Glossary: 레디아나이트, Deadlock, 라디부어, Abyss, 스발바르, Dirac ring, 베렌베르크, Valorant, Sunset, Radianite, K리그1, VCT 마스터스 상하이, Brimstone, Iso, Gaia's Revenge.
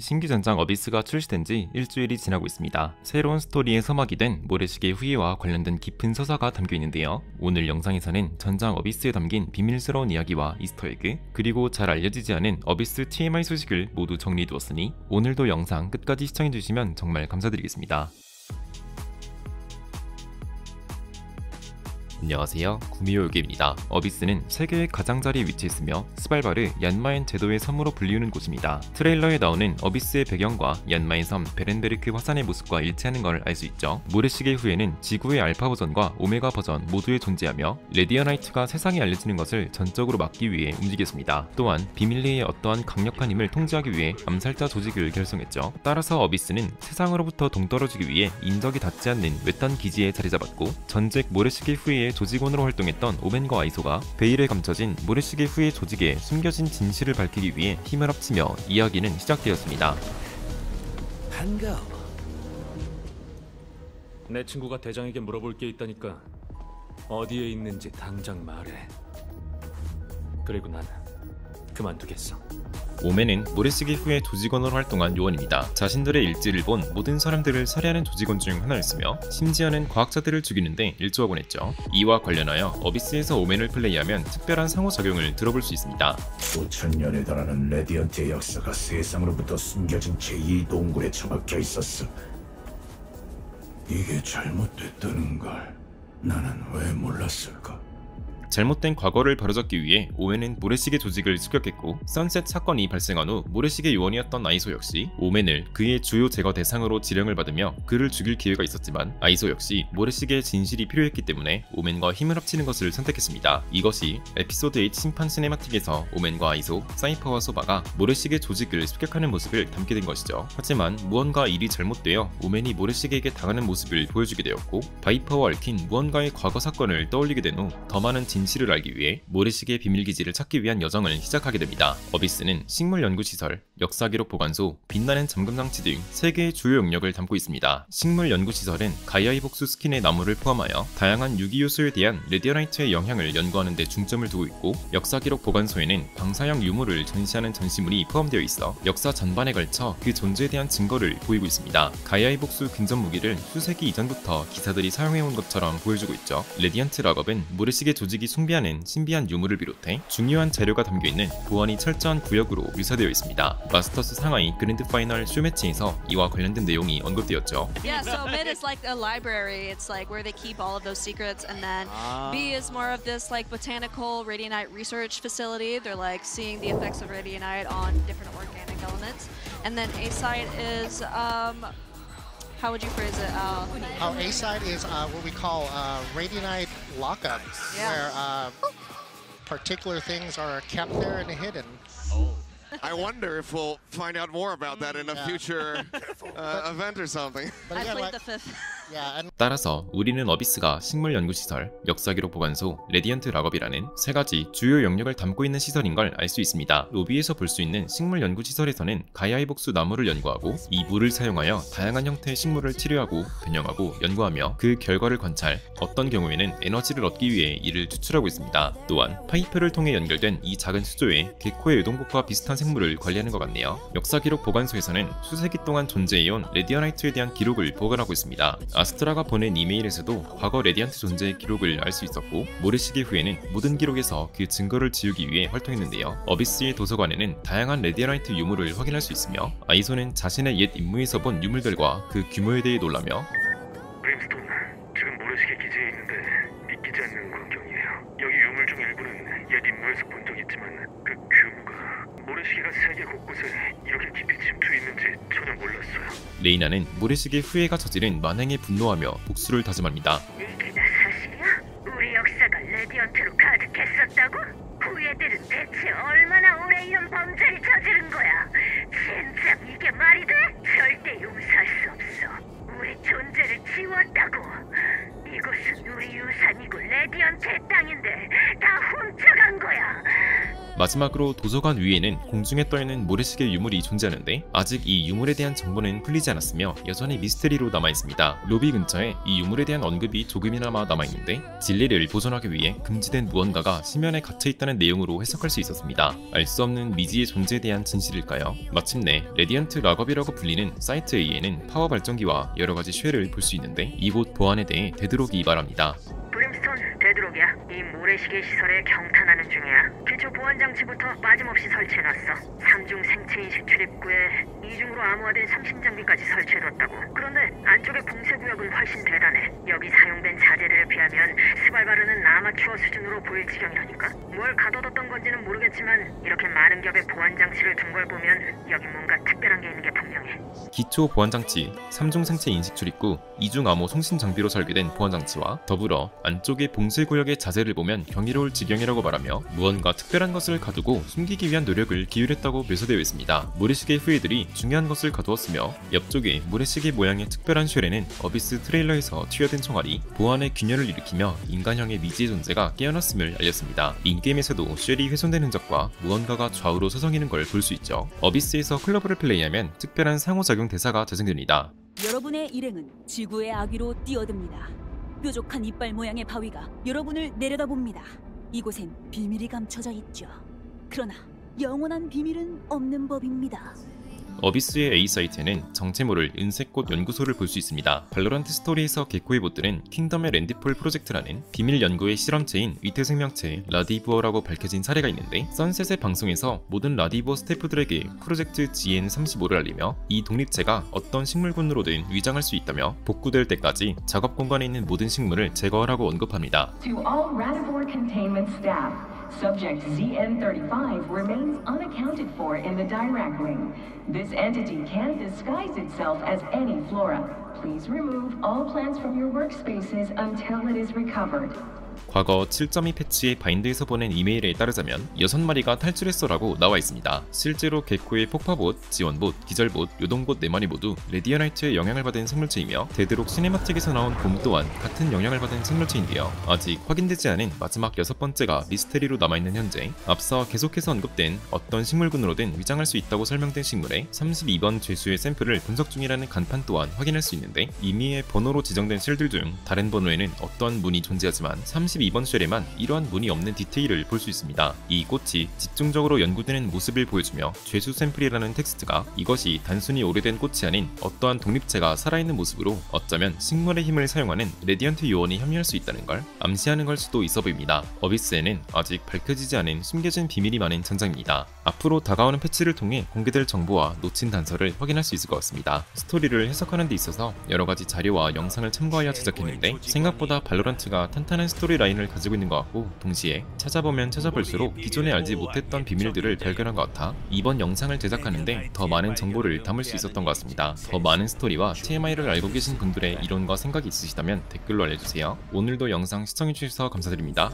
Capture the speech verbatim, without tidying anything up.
신규 전장 어비스가 출시된 지 일주일이 지나고 있습니다. 새로운 스토리에 서막이 된 모래시계 후예와 관련된 깊은 서사가 담겨있는데요. 오늘 영상에서는 전장 어비스에 담긴 비밀스러운 이야기와 이스터에그, 그리고 잘 알려지지 않은 어비스 티엠아이 소식을 모두 정리해두었으니 오늘도 영상 끝까지 시청해주시면 정말 감사드리겠습니다. 안녕하세요, 구미호유기입니다. 어비스는 세계의 가장자리에 위치했으며 스발바르 얀마인 제도의 섬으로 불리우는 곳입니다. 트레일러에 나오는 어비스의 배경과 얀마인 섬 베렌베르크 화산의 모습과 일치하는 걸 알 수 있죠. 모래시계 후예는 지구의 알파 버전과 오메가 버전 모두에 존재하며 레디아나이트가 세상에 알려지는 것을 전적으로 막기 위해 움직였습니다. 또한 비밀리의 어떠한 강력한 힘을 통제하기 위해 암살자 조직을 결성했죠. 따라서 어비스는 세상으로부터 동떨어지기 위해 인적이 닿지 않는 외딴 기지에 자리잡았고, 전직 모래시계 후예의 조직원으로 활동했던 오벤과 아이소가 베일에 감춰진 모래시계 후예 조직의 숨겨진 진실을 밝히기 위해 힘을 합치며 이야기는 시작되었습니다. 반가워. 내 친구가 대장에게 물어볼 게 있다니까 어디에 있는지 당장 말해. 그리고 난 그만두겠어. 오맨은 모래시계 후예 조직원으로 활동한 요원입니다. 자신들의 일지를 본 모든 사람들을 살해하는 조직원 중 하나였으며, 심지어는 과학자들을 죽이는데 일조하곤 했죠. 이와 관련하여 어비스에서 오맨을 플레이하면 특별한 상호작용을 들어볼 수 있습니다. 오천 년에 달하는 레디언트의 역사가 세상으로부터 숨겨진 제이의 동굴에 처박혀 있었어. 이게 잘못됐다는 걸 나는 왜 몰랐을까? 잘못된 과거를 바로잡기 위해 오맨은 모래시계 조직을 습격했고, 선셋 사건이 발생한 후 모래시계 요원이었던 아이소 역시 오맨을 그의 주요 제거 대상으로 지령을 받으며 그를 죽일 기회가 있었지만, 아이소 역시 모래시계의 진실이 필요했기 때문에 오맨과 힘을 합치는 것을 선택했습니다. 이것이 에피소드 에잇 심판 시네마틱에서 오맨과 아이소, 사이퍼와 소바가 모래시계 조직을 습격하는 모습을 담게 된 것이죠. 하지만 무언가 일이 잘못되어 오맨이 모래시계에게 당하는 모습을 보여주게 되었고, 바이퍼와 얽힌 무언가의 과거 사건을 떠올리게 된 후 더 많은 진 진실을 알기 위해 모래시계 비밀기지를 찾기 위한 여정을 시작하게 됩니다. 어비스는 식물연구시설, 역사기록보관소, 빛나는 잠금장치 등 세 개의 주요 영역을 담고 있습니다. 식물연구시설은 가이아의 복수 스킨의 나무를 포함하여 다양한 유기 요소에 대한 레디아나이트의 영향을 연구하는 데 중점을 두고 있고, 역사기록보관소에는 방사형 유물을 전시하는 전시물이 포함되어 있어 역사 전반에 걸쳐 그 존재에 대한 증거를 보이고 있습니다. 가이아의 복수 근접 무기를 수세기 이전부터 기사들이 사용해온 것처럼 보여주고 있죠. 레디언트 락업은 모래시계 조직이 숭배하는 신비한 유물을 비롯해 중요한 자료가 담겨있는 보안이 철저한 구역으로 묘사되어 있습니다. 마스터스 상하이 그랜드 파이널 쇼매치에서 이와 관련된 내용이 언급되었죠. Yeah, so mid is like a library. It's like where they keep all of those secrets, and then B is more of this like botanical radianite research facility. They're like seeing the effects of radianite on different organic elements, and then A side is um. How would you phrase it? Uh, oh, A side is uh, what we call uh, radianite lockups, yeah. Where uh, particular things are kept there and hidden. Oh. I wonder if we'll find out more about that in a future uh, event or something. I played the fifth. 따라서 우리는 어비스가 식물연구시설, 역사기록보관소, 레디언트 락업이라는 세 가지 주요 영역을 담고 있는 시설인 걸 알 수 있습니다. 로비에서 볼 수 있는 식물연구시설에서는 가이아의 복수 나무를 연구하고, 이 물을 사용하여 다양한 형태의 식물을 치료하고, 변형하고, 연구하며 그 결과를 관찰, 어떤 경우에는 에너지를 얻기 위해 이를 추출하고 있습니다. 또한 파이프를 통해 연결된 이 작은 수조에 개코의 요동복과 비슷한 생물을 관리하는 것 같네요. 역사기록보관소에서는 수세기 동안 존재해온 레디아나이트에 대한 기록을 보관하고 있습니다. 아스트라가 보낸 이메일에서도 과거 레디안트 존재의 기록을 알 수 있었고, 모래시계 후에는 모든 기록에서 그 증거를 지우기 위해 활동했는데요. 어비스의 도서관에는 다양한 레디아나이트 유물을 확인할 수 있으며, 아이소는 자신의 옛 임무에서 본 유물들과 그 규모에 대해 놀라며, 브림스톤, 지금 모래시계 기지에 있는데 믿기지 않는 광경이에요. 여기 유물 중 일부는 옛 임무에서 본 적 있지만 그 규모가 모래시계가 세계 곳곳에 이렇게 깊이 침투해 있는지 전혀 몰랐어요. 레이나는 모래시계 후예가 저지른 만행에 분노하며 복수를 다짐합니다. 이게 다 사실이야? 우리 역사가 레디언트로 가득했었다고? 후예들은 대체 얼마나 오래 이런 범죄를 저지른 거야? 진짜 이게 말이 돼? 절대 용서할 수 없어. 우리 존재를 지웠다고. 이곳은 우리 유산이고 레디언트의 땅인데 다 훔쳐간 거야. 마지막으로 도서관 위에는 공중에 떠있는 모래시계 유물이 존재하는데 아직 이 유물에 대한 정보는 풀리지 않았으며 여전히 미스터리로 남아있습니다. 로비 근처에 이 유물에 대한 언급이 조금이나마 남아있는데 진리를 보존하기 위해 금지된 무언가가 심연에 갇혀있다는 내용으로 해석할 수 있었습니다. 알 수 없는 미지의 존재에 대한 진실일까요? 마침내 레디언트 락업이라고 불리는 사이트 A에는 파워 발전기와 여러가지 쉐를 볼 수 있는데 이곳 보안에 대해 데드록이 말합니다. 브림스톤, 데드록이야. 이 모래시계 시설에 경탄하는 중이야. 기초 보안 장치부터 빠짐없이 설치해놨어. 삼중 생체인식 출입구에 이중으로 암호화된 삼심장비까지 설치해뒀다고. 그런데 안쪽의 봉쇄구역은 훨씬 대단해. 여기 사용된 자재를 비하면 스발바르는 아마추어 수준으로 보일 지경이라니까. 뭘 가둬뒀던 건지는 모르겠지만 이렇게 많은 겹의 보안 장치를 둔 걸 보면 여기 뭔가 특별한 게 있는 게 분명해. 기초 보안 장치, 삼중 생체 인식 출입구, 이중 암호 송신 장비로 설계된 보안 장치와 더불어 안쪽의 봉쇄 구역의 자재를 보면 경이로울 지경이라고 말하며 무언가 특별한 것을 가두고 숨기기 위한 노력을 기울였다고 묘사되어 있습니다. 모래시계 후예들이 중요한 것을 가두었으며 옆쪽에 모래시계 모양의 특별한 쉘에는 어비스 트레일러에서 튀어든 총알이 보안의 균열을 일으키며 인간형의 미지의 존재가 깨어났음을 알렸습니다. 인게임에서도 쉘이 훼손된 흔적과 무언가가 좌우로 서성이는 걸 볼 수 있죠. 어비스에서 클러브를 플레이하면 특별한 상호작용 대사가 재생됩니다. 여러분의 일행은 지구의 아귀로 뛰어듭니다. 뾰족한 이빨 모양의 바위가 여러분을 내려다봅니다. 이곳엔 비밀이 감춰져 있죠. 그러나 영원한 비밀은 없는 법입니다. 어비스의 A사이트에는 정체모를 은색꽃 연구소를 볼 수 있습니다. 발로란트 스토리에서 개코의 보트는 킹덤의 랜디폴 프로젝트라는 비밀 연구의 실험체인 위태 생명체 라디부어라고 밝혀진 사례가 있는데 선셋의 방송에서 모든 라디부어 스태프들에게 프로젝트 지엔 삼십오를 알리며 이 독립체가 어떤 식물군으로든 위장할 수 있다며 복구될 때까지 작업 공간에 있는 모든 식물을 제거하라고 언급합니다. To all Radivore containment staff, subject 지엔 삼십오 remains unaccounted for in the Dirac ring. This entity can disguise itself as any flora. Please remove all plants from your workspaces until it is recovered. 과거 칠 점 이 패치의 바인드에서 보낸 이메일에 따르자면 여섯 마리가 탈출했어라고 나와 있습니다. 실제로 개코의 폭파봇, 지원봇, 기절봇, 요동봇 네 마리 모두 레디아나이트의 영향을 받은 생물체이며 데드록 시네마틱에서 나온 곰 또한 같은 영향을 받은 생물체인데요. 아직 확인되지 않은 마지막 여섯 번째가 미스테리로 남아있는 현재 앞서 계속해서 언급된 어떤 식물군으로든 위장할 수 있다고 설명된 식물의 삼십이 번 죄수의 샘플을 분석 중이라는 간판 또한 확인할 수 있는데 임의의 번호로 지정된 쉘들 중 다른 번호에는 어떠한 문이 존재하지만 삼십이 번 쉘에만 이러한 문이 없는 디테일을 볼 수 있습니다. 이 꽃이 집중적으로 연구되는 모습을 보여주며 죄수 샘플이라는 텍스트가 이것이 단순히 오래된 꽃이 아닌 어떠한 독립체가 살아있는 모습으로 어쩌면 식물의 힘을 사용하는 레디언트 요원이 합류할 수 있다는 걸 암시하는 걸 수도 있어 보입니다. 어비스에는 아직 밝혀지지 않은 숨겨진 비밀이 많은 전장입니다. 앞으로 다가오는 패치를 통해 공개될 정보와 놓친 단서를 확인할 수 있을 것 같습니다. 스토리를 해석하는 데 있어서 여러가지 자료와 영상을 참고하여 제작했는데 생각보다 발로란트가 탄탄한 스토리 라인을 가지고 있는 것 같고 동시에 찾아보면 찾아볼수록 기존에 알지 못했던 비밀들을 발견한 것 같아 이번 영상을 제작하는데 더 많은 정보를 담을 수 있었던 것 같습니다. 더 많은 스토리와 티엠아이를 알고 계신 분들의 이론과 생각이 있으시다면 댓글로 알려주세요. 오늘도 영상 시청해주셔서 감사드립니다.